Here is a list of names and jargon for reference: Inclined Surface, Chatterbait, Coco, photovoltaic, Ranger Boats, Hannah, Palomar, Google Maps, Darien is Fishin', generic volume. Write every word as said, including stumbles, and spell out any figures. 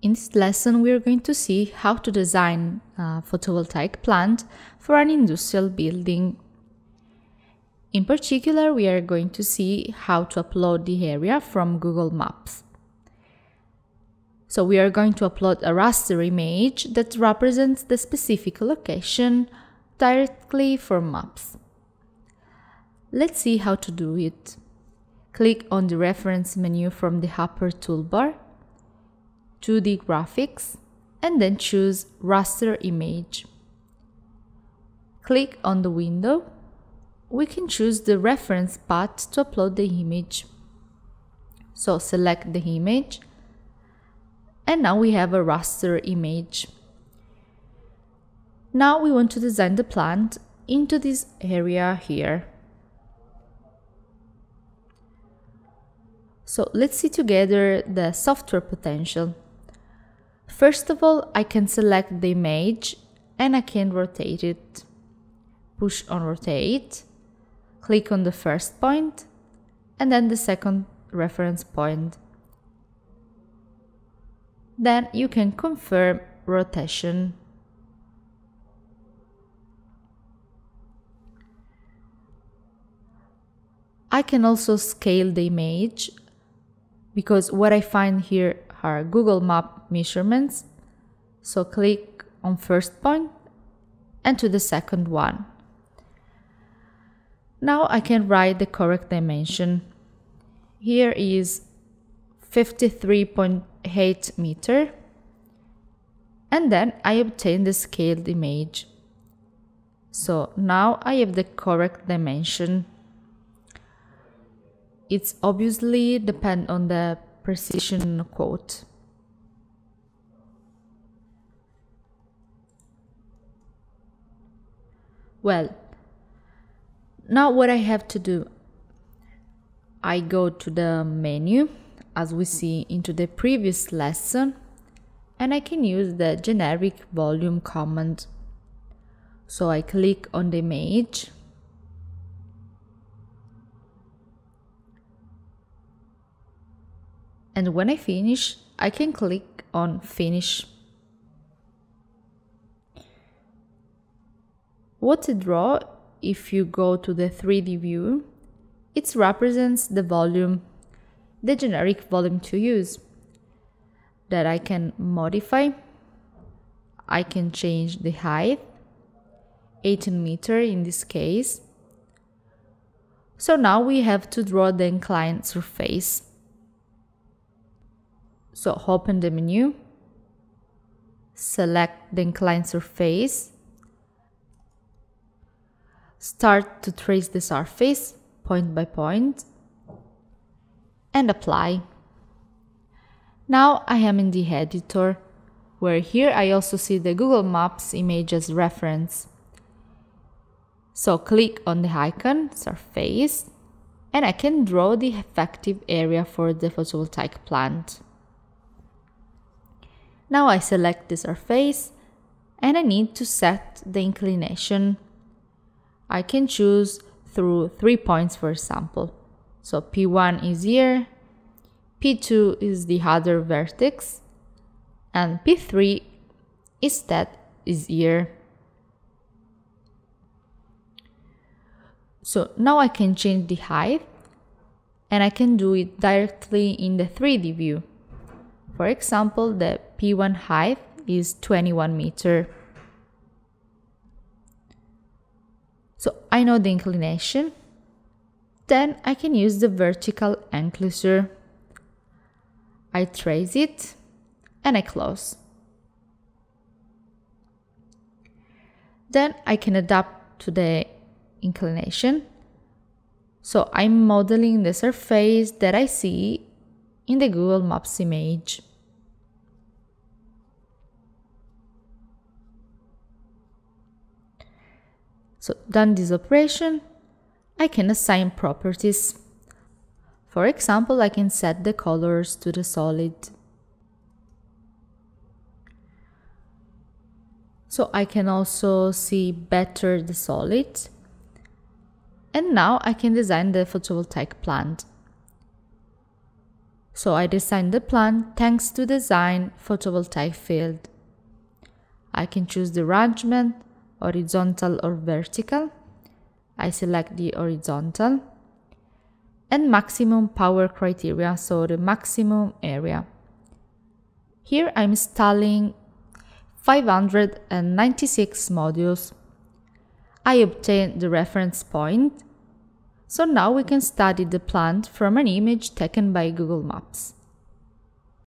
In this lesson, we are going to see how to design a photovoltaic plant for an industrial building. In particular, we are going to see how to upload the area from Google Maps. So we are going to upload a raster image that represents the specific location directly from Maps. Let's see how to do it. Click on the reference menu from the upper toolbar, two D graphics, and then choose raster image. Click on the window. We can choose the reference path to upload the image. So select the image, and now we have a raster image. Now we want to design the plant into this area here. So let's see together the software potential. First of all, I can select the image and I can rotate it. Push on rotate, click on the first point and then the second reference point. Then you can confirm rotation. I can also scale the image, because what I find here are Google Map measurements. So click on first point and to the second one. Now I can write the correct dimension. Here is fifty-three point eight meter, and then I obtain the scaled image. So now I have the correct dimension. It's obviously depend on the precision quote. Well, now what I have to do, I go to the menu, as we see into the previous lesson, and I can use the generic volume command. So I click on the image, and when I finish, I can click on finish. What I draw, if you go to the three D view, it represents the volume, the generic volume to use, that I can modify. I can change the height, eighteen meter in this case. So now we have to draw the inclined surface. So open the menu, select the inclined surface, start to trace the surface point by point, and apply. Now I am in the editor, where here I also see the Google Maps image as reference. So click on the icon surface and I can draw the effective area for the photovoltaic plant. Now I select the surface and I need to set the inclination. I can choose through three points, for example. So P one is here, P two is the other vertex, and P three is that is here. So now I can change the height and I can do it directly in the three D view. For example, the P one height is twenty-one meter. So I know the inclination, then I can use the vertical enclosure. I trace it and I close. Then I can adapt to the inclination. So I'm modeling the surface that I see in the Google Maps image. So done this operation, I can assign properties. For example, I can set the colors to the solid. So I can also see better the solid. And now I can design the photovoltaic plant. so I designed the plant thanks to design photovoltaic field. I can choose the arrangement, horizontal or vertical. I select the horizontal. And maximum power criteria, so the maximum area. Here I'm installing five hundred ninety-six modules. I obtained the reference point. So now we can study the plant from an image taken by Google Maps.